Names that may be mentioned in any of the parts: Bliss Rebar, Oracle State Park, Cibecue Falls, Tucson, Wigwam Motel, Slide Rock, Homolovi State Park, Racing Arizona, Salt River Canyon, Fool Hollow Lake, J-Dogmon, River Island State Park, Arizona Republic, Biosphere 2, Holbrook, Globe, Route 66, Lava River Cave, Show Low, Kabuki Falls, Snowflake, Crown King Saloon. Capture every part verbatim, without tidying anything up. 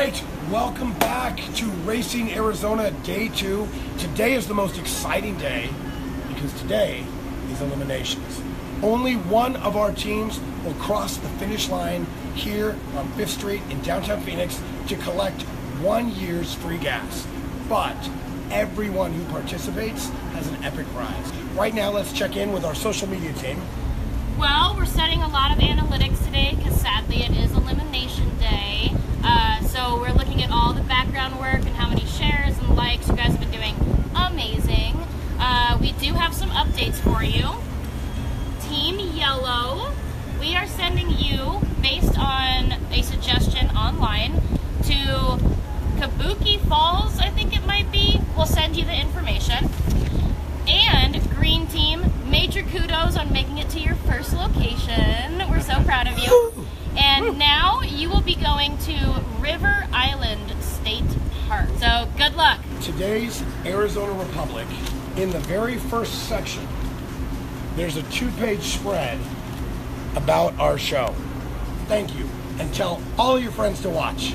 right, welcome back to Racing Arizona Day two. Today is the most exciting day because today is eliminations. Only one of our teams will cross the finish line here on Fifth Street in downtown Phoenix to collect one year's free gas. But everyone who participates has an epic prize. Right now, let's check in with our social media team. Well, we're studying a lot of analytics today because sadly it is elimination day. Uh, so we're looking at all the background work and how many shares and likes. You guys have been doing amazing. Uh, we do have some updates for you. Team Yellow, we are sending you, based on a suggestion online, to Kabuki Falls, I think it might be. We'll send you the information. And Green Team, major kudos on making it to your first location. We're so proud of you. And now you will be going to River Island State Park. So good luck. Today's Arizona Republic, in the very first section, there's a two-page spread about our show. Thank you, and tell all your friends to watch.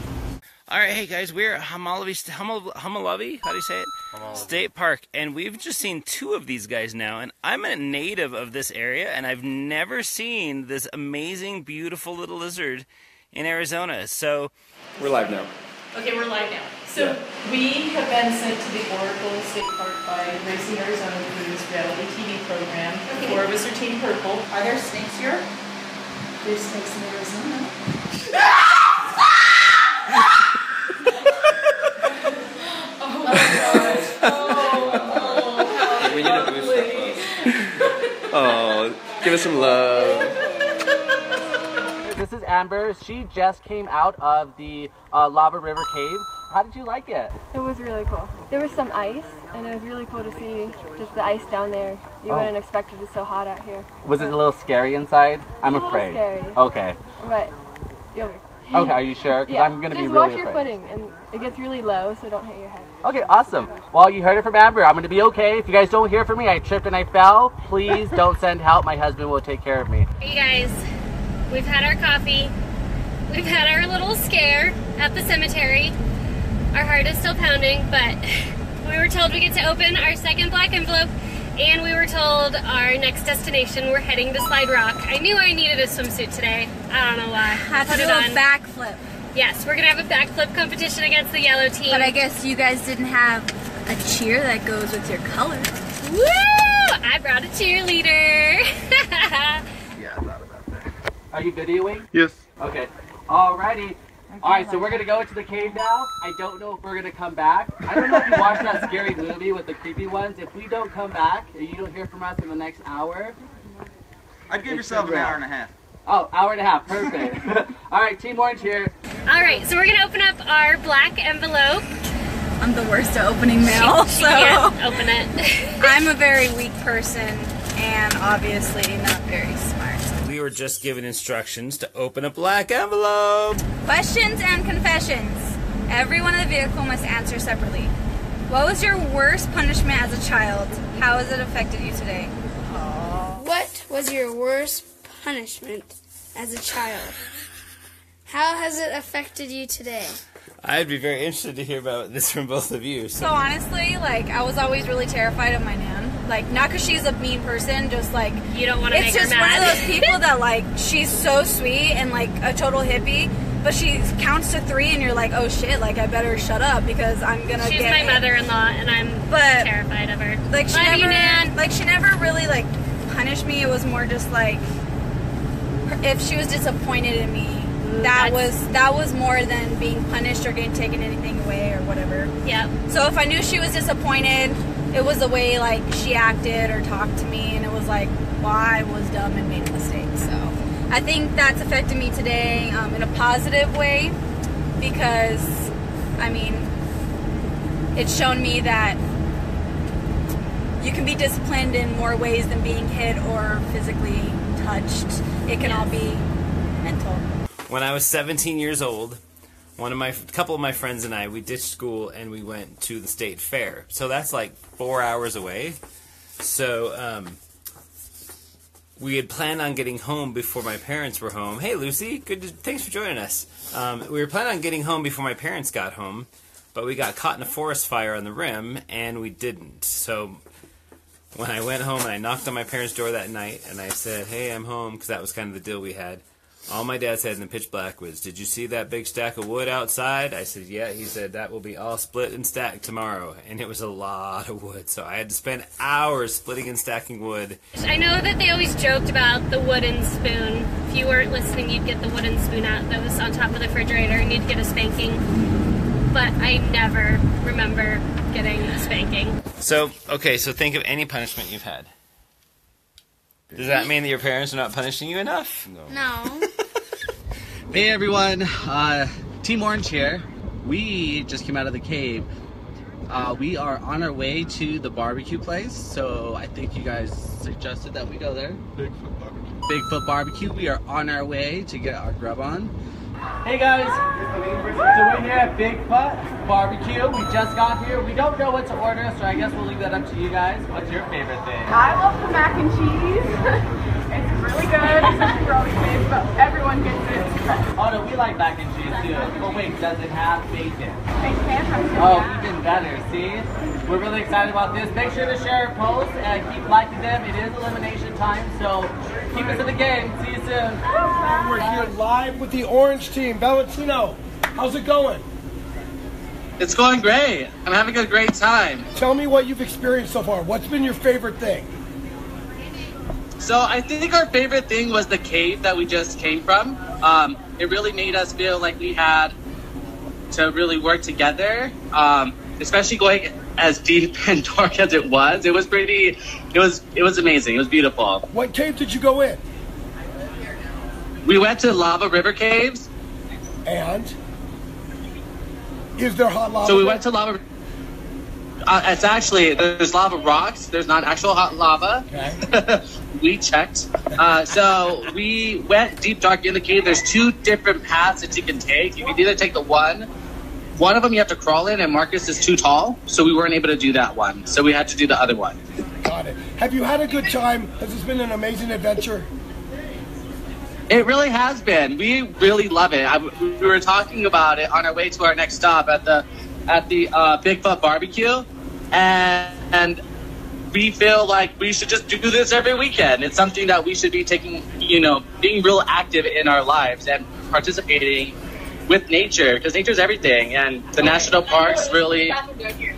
All right, hey guys, we're at Homolovi, Homolovi, how do you say it? Homolovi State Park, and we've just seen two of these guys now, and I'm a native of this area, and I've never seen this amazing, beautiful little lizard in Arizona, so... We're live now. Okay, we're live now. So yeah. We have been sent to the Oracle State Park by Racing Arizona through this reality T V program. Okay. Four of us are Team Purple. Are there snakes here? There's snakes in Arizona. Oh, give us some love. This is Amber. She just came out of the uh, Lava River Cave. How did you like it? It was really cool. There was some ice, and it was really cool to see just the ice down there. You oh. wouldn't expect it to be so hot out here. Was it a little scary inside? I'm a afraid. Scary. Okay. But you'll okay, are you sure? Because yeah. I'm going to be really afraid. Just watch your footing, and it gets really low, so don't hit your head. Okay, awesome. Well, you heard it from Amber. I'm going to be okay. If you guys don't hear from me, I tripped and I fell. Please don't send help. My husband will take care of me. Hey, guys. We've had our coffee. We've had our little scare at the cemetery. Our heart is still pounding, but we were told we get to open our second black envelope, and we were told our next destination, we're heading to Slide Rock. I knew I needed a swimsuit today. I don't know why. I put it on. Have to do a backflip. Yes, we're going to have a backflip competition against the yellow team. But I guess you guys didn't have a cheer that goes with your color. Woo! I brought a cheerleader. Yeah, I thought about that. Are you videoing? Yes. Okay. Alrighty. Alright, so we're going to go into the cave now. I don't know if we're going to come back. I don't know if you watched that scary movie with the creepy ones. If we don't come back, and you don't hear from us in the next hour... I'd give yourself an hour and a half. Oh, hour and a half. Perfect. Alright, Team Orange here. Alright, so we're going to open up our black envelope. I'm the worst at opening mail, she, she so... can't open it. I'm a very weak person, and obviously not very smart. We were just given instructions to open a black envelope. Questions and confessions. Everyone in the vehicle must answer separately. What was your worst punishment as a child? How has it affected you today? Aww. What was your worst punishment as a child? How has it affected you today? I'd be very interested to hear about this from both of you. So, so honestly, like, I was always really terrified of my nan. Like, not because she's a mean person, just like... You don't want to make her mad. It's just one of those people that, like, she's so sweet and, like, a total hippie, but she counts to three and you're like, oh, shit, like, I better shut up because I'm going to get... She's my mother-in-law and I'm but, terrified of her. Like, she Love never, you, Nan. Like, she never really, like, punished me. It was more just, like, if she was disappointed in me, that That's... was that was more than being punished or getting taken anything away or whatever. Yeah. So if I knew she was disappointed... It was the way, like, she acted or talked to me, and it was like, well, I was dumb and made a mistake. So I think that's affected me today um, in a positive way because, I mean, it's shown me that you can be disciplined in more ways than being hit or physically touched. It can all be mental. When I was seventeen years old, One of my, a couple of my friends and I, we ditched school and we went to the state fair. So that's like four hours away. So um, we had planned on getting home before my parents were home. Hey, Lucy, good. To, thanks for joining us. Um, we were planning on getting home before my parents got home, but we got caught in a forest fire on the rim, and we didn't. So when I went home and I knocked on my parents' door that night, and I said, hey, I'm home, because that was kind of the deal we had. All my dad said in the pitch black was, did you see that big stack of wood outside? I said, yeah. He said, that will be all split and stacked tomorrow. And it was a lot of wood, so I had to spend hours splitting and stacking wood. I know that they always joked about the wooden spoon. If you weren't listening, you'd get the wooden spoon out that was on top of the refrigerator, and you'd get a spanking. But I never remember getting a spanking. So, okay, so think of any punishment you've had. Does that mean that your parents are not punishing you enough? No. No. Hey everyone, uh, Team Orange here. We just came out of the cave. Uh, we are on our way to the barbecue place, so I think you guys suggested that we go there. Bigfoot Barbecue. Bigfoot Barbecue. We are on our way to get our grub on. Hey guys, so we're here at Bigfoot Barbecue. We just got here. We don't know what to order, so I guess we'll leave that up to you guys. What's your favorite thing? I love the mac and cheese. It's really good, especially for all these days, but everyone gets it. Oh no, we like mac and cheese too. But wait, does it have bacon? It can have bacon. Oh, even better, see? We're really excited about this. Make sure to share our posts and keep liking them. It is elimination time, so keep us in the game. See you soon. Bye. We're here live with the Orange team. Valentino, how's it going? It's going great. I'm having a great time. Tell me what you've experienced so far. What's been your favorite thing? So I think our favorite thing was the cave that we just came from. Um, it really made us feel like we had to really work together, um, especially going as deep and dark as it was. It was pretty, it was it was amazing. It was beautiful. What cave did you go in? We went to Lava River Caves. And? Is there hot lava? So we went to Lava. Uh, it's actually, there's lava rocks. There's not actual hot lava. Okay. We checked. Uh, so we went deep dark in the cave. There's two different paths that you can take. You can either take the one. One of them you have to crawl in, and Marcus is too tall, so we weren't able to do that one. So we had to do the other one. Got it. Have you had a good time? Has this been an amazing adventure? It really has been. We really love it. I, we were talking about it on our way to our next stop at the at the uh, Bigfoot Barbecue, and, and we feel like we should just do this every weekend. It's something that we should be taking, you know, being real active in our lives and participating with nature, because nature's everything, and the okay. national parks really... I mean, you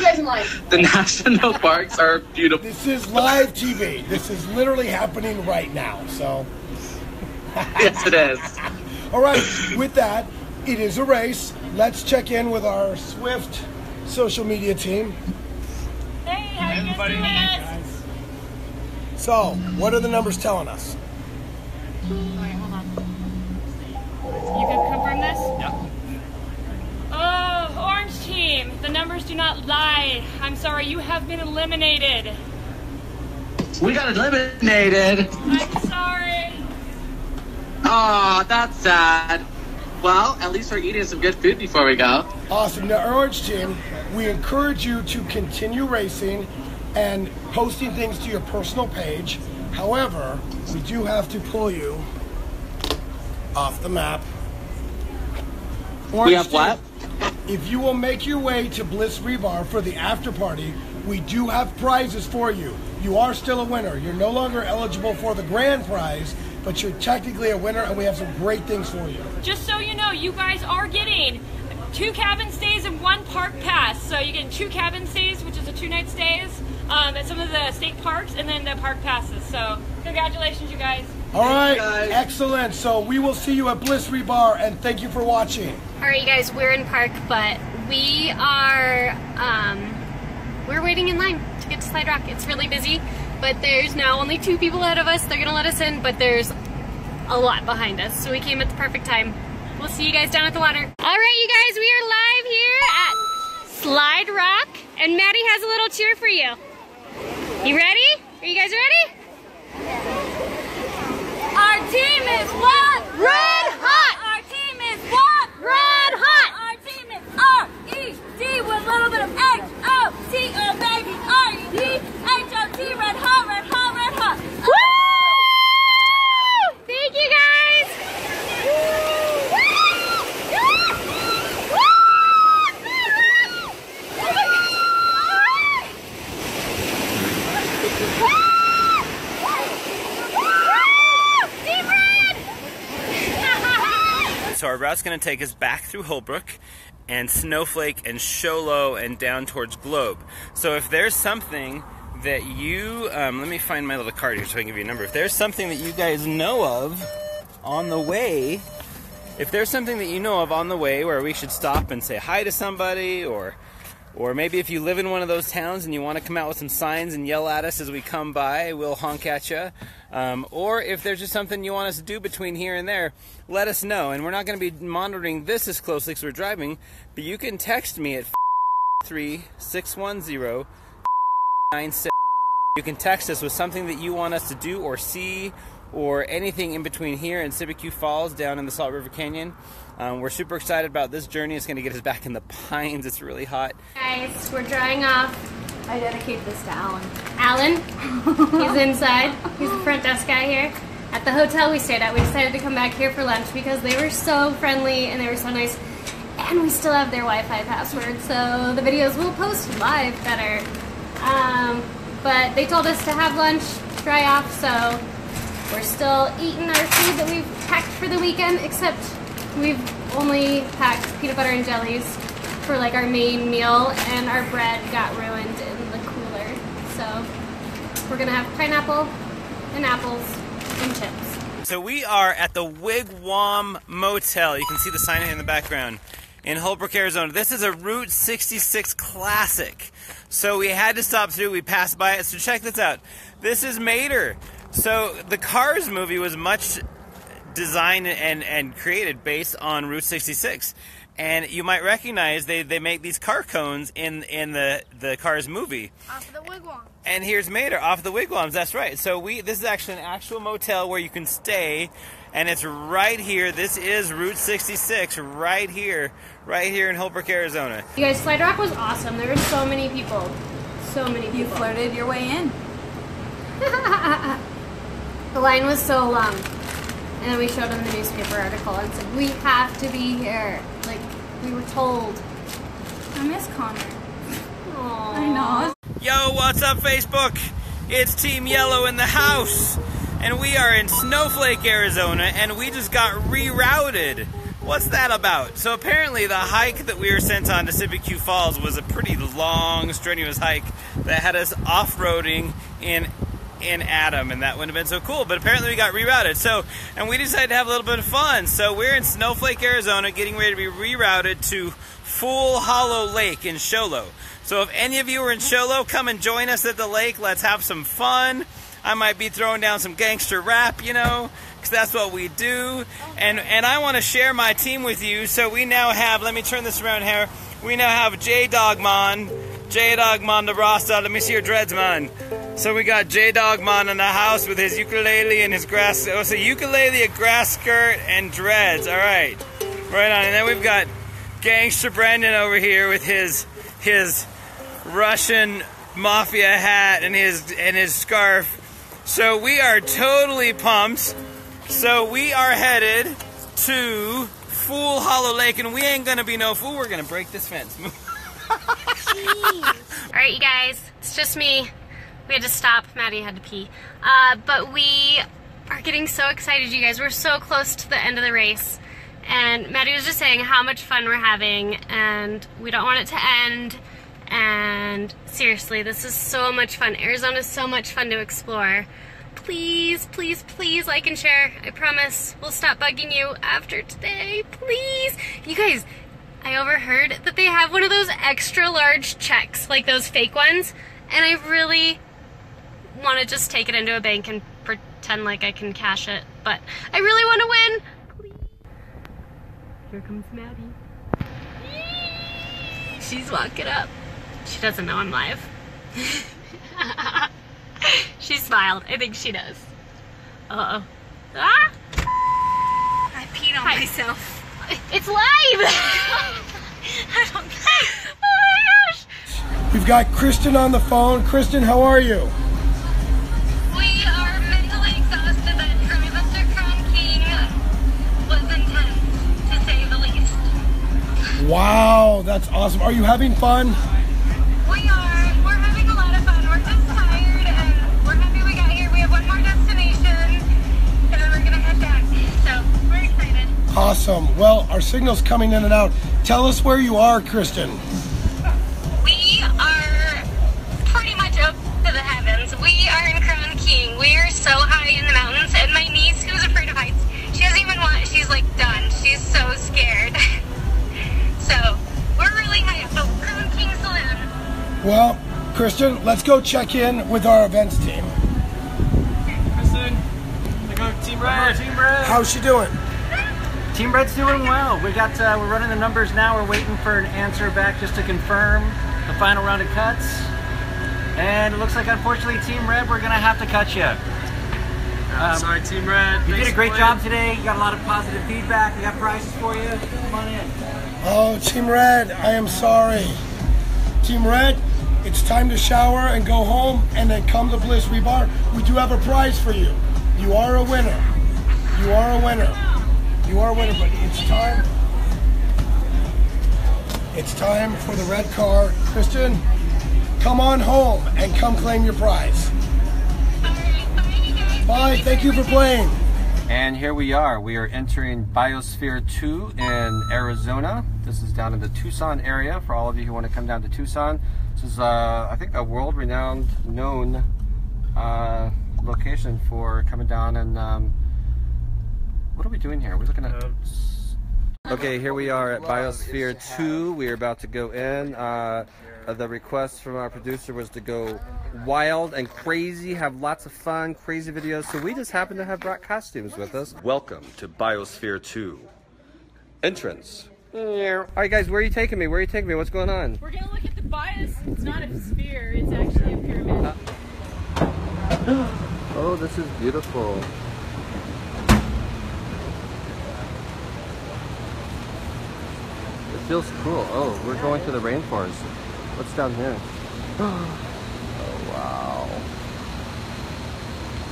guys in line. The national parks are beautiful. This is live T V. This is literally happening right now, so... Yes, it is. All right, with that, it is a race. Let's check in with our Swift social media team. Hey, how are you guys doing? Guys. So, what are the numbers telling us? All right, hold on. You can confirm this? Yeah. Oh, Orange team, the numbers do not lie. I'm sorry, you have been eliminated. We got eliminated. I'm sorry. Oh, that's sad. Well, at least we're eating some good food before we go. Awesome. Now, Orange team, we encourage you to continue racing and posting things to your personal page. However, we do have to pull you off the map. Orange we have team, what? If you will make your way to Bliss Rebar for the after party, we do have prizes for you. You are still a winner. You're no longer eligible for the grand prize, but you're technically a winner, and we have some great things for you. Just so you know, you guys are getting two cabin stays and one park pass. So you're getting two cabin stays, which is a two-night stays, um, at some of the state parks, and then the park passes. So congratulations, you guys. All right, guys. Excellent. So we will see you at Bliss Rebar, and thank you for watching. All right, you guys, we're in park, but we are, um, we're waiting in line to get to Slide Rock. It's really busy. But there's now only two people ahead of us. They're gonna let us in, but there's a lot behind us. So we came at the perfect time. We'll see you guys down at the water. All right, you guys, we are live here at Slide Rock, and Maddie has a little cheer for you. You ready? Are you guys ready? Our team is what? Red hot! Our team is what? Red hot! Our team is R E D with a little bit of H O T, baby, R E D H O T, red hot, red hot, red hot. our route's going to take us back through Holbrook and Snowflake and Show Low and down towards Globe. So if there's something that you, um, let me find my little card here so I can give you a number. If there's something that you guys know of on the way, if there's something that you know of on the way where we should stop and say hi to somebody, or or maybe if you live in one of those towns and you want to come out with some signs and yell at us as we come by, we'll honk at you. Um, or if there's just something you want us to do between here and there, let us know. And we're not going to be monitoring this as closely because we're driving, but you can text me at three six one zero nine six. You can text us with something that you want us to do or see, or anything in between here and Cibecue Falls down in the Salt River Canyon. Um, we're super excited about this journey. It's going to get us back in the pines. It's really hot. Guys, we're drying off. I dedicate this to Alan. Alan, he's inside. He's the front desk guy here. At the hotel we stayed at, we decided to come back here for lunch because they were so friendly and they were so nice. And we still have their Wi-Fi password, so the videos will post live better. Um, but they told us to have lunch, dry off, so we're still eating our food that we've packed for the weekend, except we've only packed peanut butter and jellies for like our main meal, and our bread got ruined in the cooler. So we're gonna have pineapple and apples and chips. So we are at the Wigwam Motel. You can see the sign here in the background. In Holbrook, Arizona. This is a Route sixty-six classic. So we had to stop through, we passed by it. So check this out. This is Mater. So the Cars movie was much designed and, and created based on Route sixty-six. And you might recognize they, they make these car cones in, in the, the Cars movie. Off the Wigwams. And here's Mater, off the Wigwams, that's right. So we this is actually an actual motel where you can stay, and it's right here. This is Route sixty-six, right here, right here in Holbrook, Arizona. You guys, Slide Rock was awesome. There were so many people, so many people. You flirted your way in. The line was so long, and then we showed them the newspaper article and said, we have to be here, like we were told. I miss Connor. Aww. I know. Yo, what's up Facebook? It's Team Yellow in the house, and we are in Snowflake, Arizona, and we just got rerouted. What's that about? So apparently the hike that we were sent on to Cibecue Falls was a pretty long, strenuous hike that had us off-roading in in Adam, and that wouldn't have been so cool, but apparently we got rerouted. So, and we decided to have a little bit of fun. So we're in Snowflake, Arizona, getting ready to be rerouted to Fool Hollow Lake in Show Low. So if any of you are in Show Low, come and join us at the lake. Let's have some fun. I might be throwing down some gangster rap, you know, because that's what we do. And and I want to share my team with you. So we now have, let me turn this around here. We now have J-Dogmon, J-Dogmon the Rasta. Let me see your dreads, man. So we got J-Dogmon in the house with his ukulele and his grass, oh, so ukulele, a grass skirt, and dreads, all right. Right on, and then we've got Gangster Brandon over here with his his Russian mafia hat and his, and his scarf. So we are totally pumped. So we are headed to Fool Hollow Lake, and we ain't gonna be no fool, we're gonna break this fence. All right, you guys, it's just me. We had to stop, Maddie had to pee. Uh, but we are getting so excited, you guys. We're so close to the end of the race. And Maddie was just saying how much fun we're having, and we don't want it to end. And seriously, this is so much fun. Arizona is so much fun to explore. Please, please, please like and share. I promise we'll stop bugging you after today, please. You guys, I overheard that they have one of those extra large checks, like those fake ones, and I really want to just take it into a bank and pretend like I can cash it, but I really want to win. Please. Here comes Maddie. She's walking up. She doesn't know I'm live. She smiled. I think she does. Uh-oh. Ah! I peed on Hi. myself. It's live! I don't know. Oh my gosh! We've got Kristen on the phone. Kristen, how are you? We are mentally exhausted. That drive up to Crown King was intense, to say the least. Wow, that's awesome. Are you having fun? We are. We're having a lot of fun. We're just tired, and we're happy we got here. We have one more destination, and we're going to head back. So, we're excited. Awesome. Well, our signal's coming in and out. Tell us where you are, Kristen. We are pretty much up to the heavens. We are in Crown King. We are so high in the mountains, and my niece, who's afraid of heights, she doesn't even want, she's like done. She's so scared. So, we're really high up. So, Crown King Saloon. Well, Kristen, let's go check in with our events team. Kristen, we go Team Red. Team Red. How's she doing? Team Red's doing well. We got uh, we're running the numbers now. We're waiting for an answer back just to confirm the final round of cuts. And it looks like, unfortunately, Team Red, we're gonna have to cut you. Um, sorry, Team Red. You Thanks did a great job today. You got a lot of positive feedback. We got prizes for you. Come on in. Oh, Team Red, I am sorry. Team Red, it's time to shower and go home, and then come to Bliss Rebar. We do have a prize for you. You are a winner. You are a winner. You are a winner, but it's time. It's time for the red car. Kristen, come on home and come claim your prize. Bye, thank you for playing. And here we are. We are entering Biosphere two in Arizona. This is down in the Tucson area for all of you who want to come down to Tucson. This is, uh, I think, a world-renowned, known uh, location for coming down and um, what are we doing here? We're looking at... Okay, here we are at Biosphere two. We are about to go in. Uh, the request from our producer was to go wild and crazy, have lots of fun, crazy videos. So we just happen to have brought costumes with us. Welcome to Biosphere two. Entrance. All right, guys, where are you taking me? Where are you taking me? What's going on? We're going to look at the bios. It's not a sphere. It's actually a pyramid. Uh, oh, this is beautiful. Feels cool. Oh, we're going to the rainforest. What's down here? Oh, wow.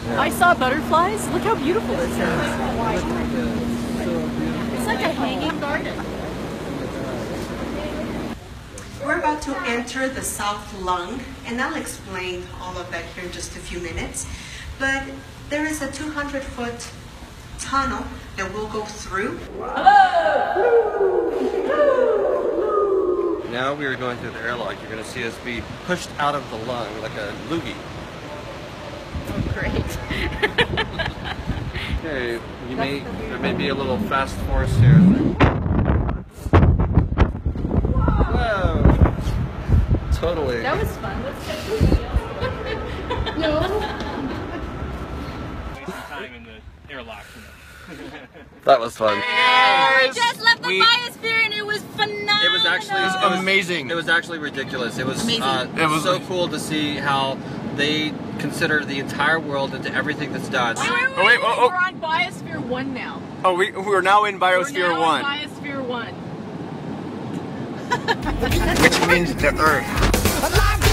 Yeah. I saw butterflies. Look how beautiful this is. It's like a hanging garden. We're about to enter the south lung, and I'll explain all of that here in just a few minutes. But there is a two hundred foot tunnel that we'll go through. Hello. Now we are going through the airlock. You're going to see us be pushed out of the lung like a loogie. Oh, great. Okay, you may, there may be a little fast force here. Whoa. Whoa. Totally. That was fun. Let's get something else. No. Waste time in the airlock. That was fun. Yes. We just left the we, biosphere and it was phenomenal. It was actually it was, amazing. It was actually ridiculous. It was, uh, it was so cool to see how they consider the entire world into everything that's done. Wait, wait, wait, oh, wait, oh, oh. We're on Biosphere one now. Oh, we, we're now in Biosphere we're now one. In Biosphere one. Which means the Earth.